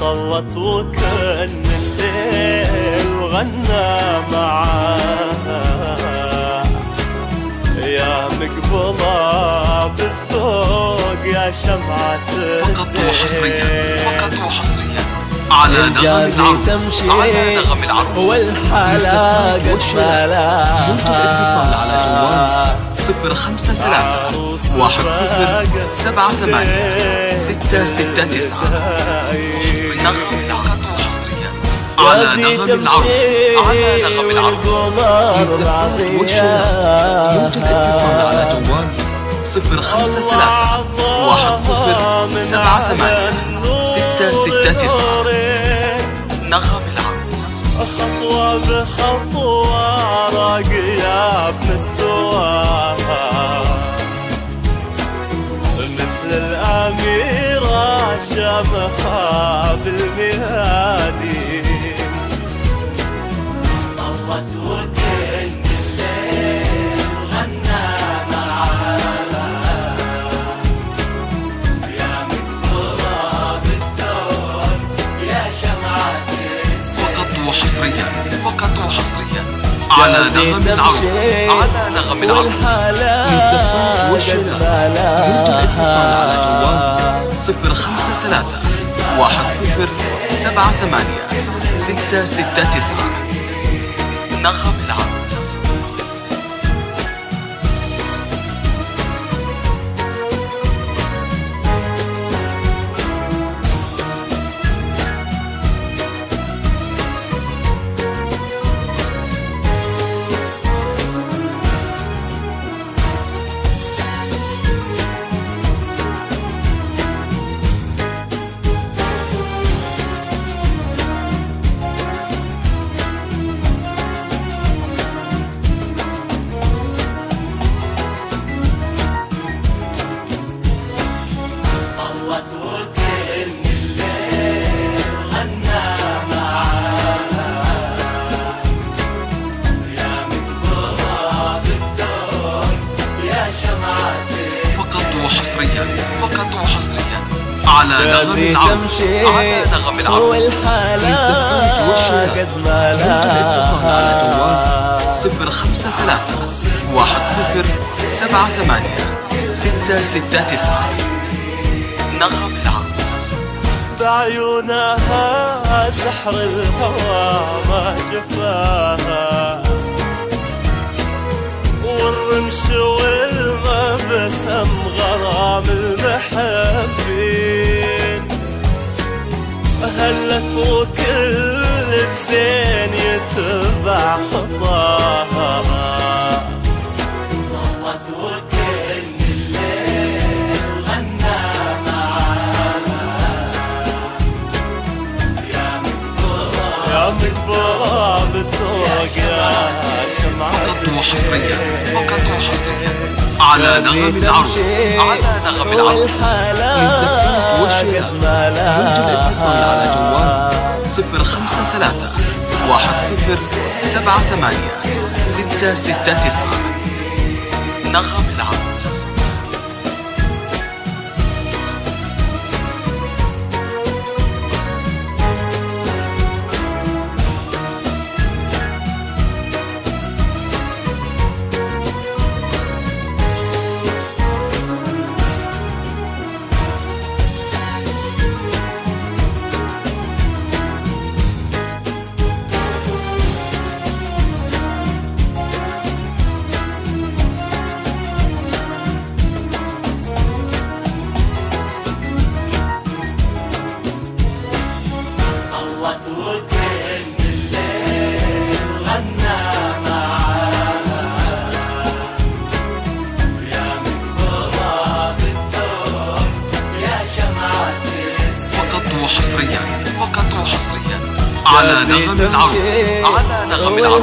طلت وكان الليل وغنى معاها يا مقبلة بالذوق يا شمعة الزين. فقط وحصريا على نغم العروس والحلاقة تمشي. يمكن الاتصال على جوال 053-1078-669. على نغم العروس للزفاف والشلات يمكن الاتصال على جوال 053-1078-669. نغم العروس خطوة بخطوة راقية بمستواها مثل الأميرة شامخة بالمهادي. على نغم العروس للزفاف والشلات يمكن الاتصال على جوال 053-1078-669. نغم العروس. على نغم العروس للزفاف والشلات يمكن الاتصال على جوال 053-1078-669. نغم العروس. بعيونها سحر الهوى ما جفاها والرمش والمبسم غرام المحبين. هلت وكل الزين يتبع خطاها ضلت وكل الليل غنى معاها يا مقبرة بتوقع شمعة. فقط وحصريا على نغم العروس للزفاف والشلات يمكن الاتصال على جوال 053-1078-669. نغم العروس. على نغم العرب من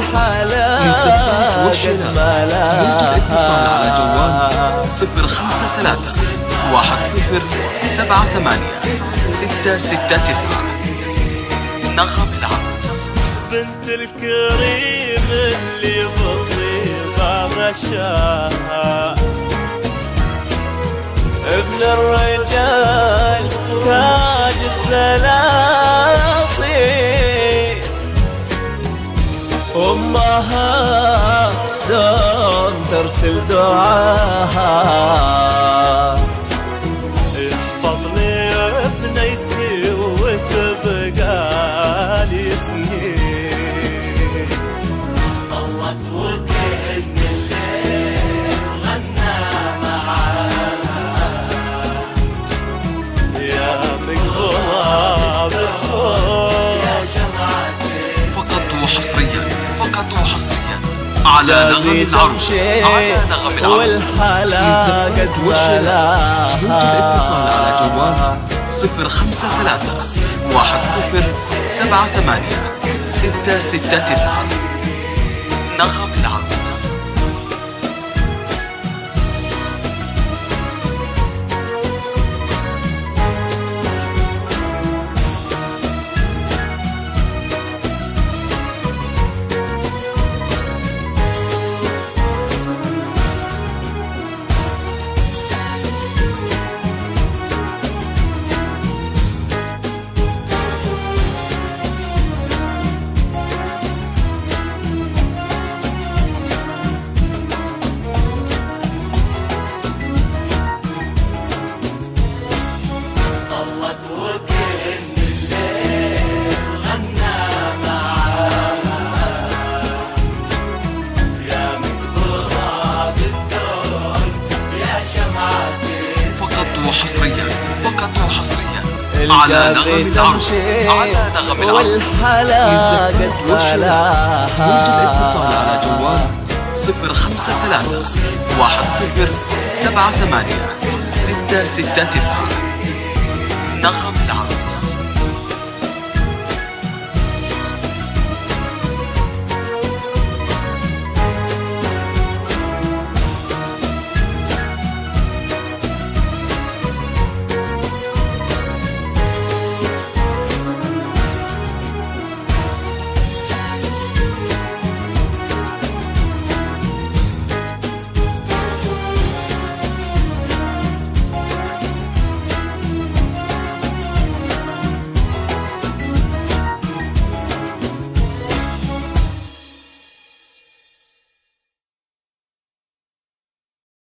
الزفات والشلال يمكن الاتصال على جوال 0531078669. نغم العرس بنت الكريم اللي بطيبة غشاها ابن الرجال تاج السلاطين أمها دوم ترسل دعاها احفظني يا ابنيتي وتبقى لي سنين. طوت وكأن الليل غنى معاها يا من غراب يا شمعة فقط وحصريا على نغم العروس والحلا قد بلاها. يمكن الاتصال على جوال 0531078669. نغم العروس. على نغم العرس والحلا قد بلاها. يمكن الاتصال على جوال 0531078669. نغم العرس.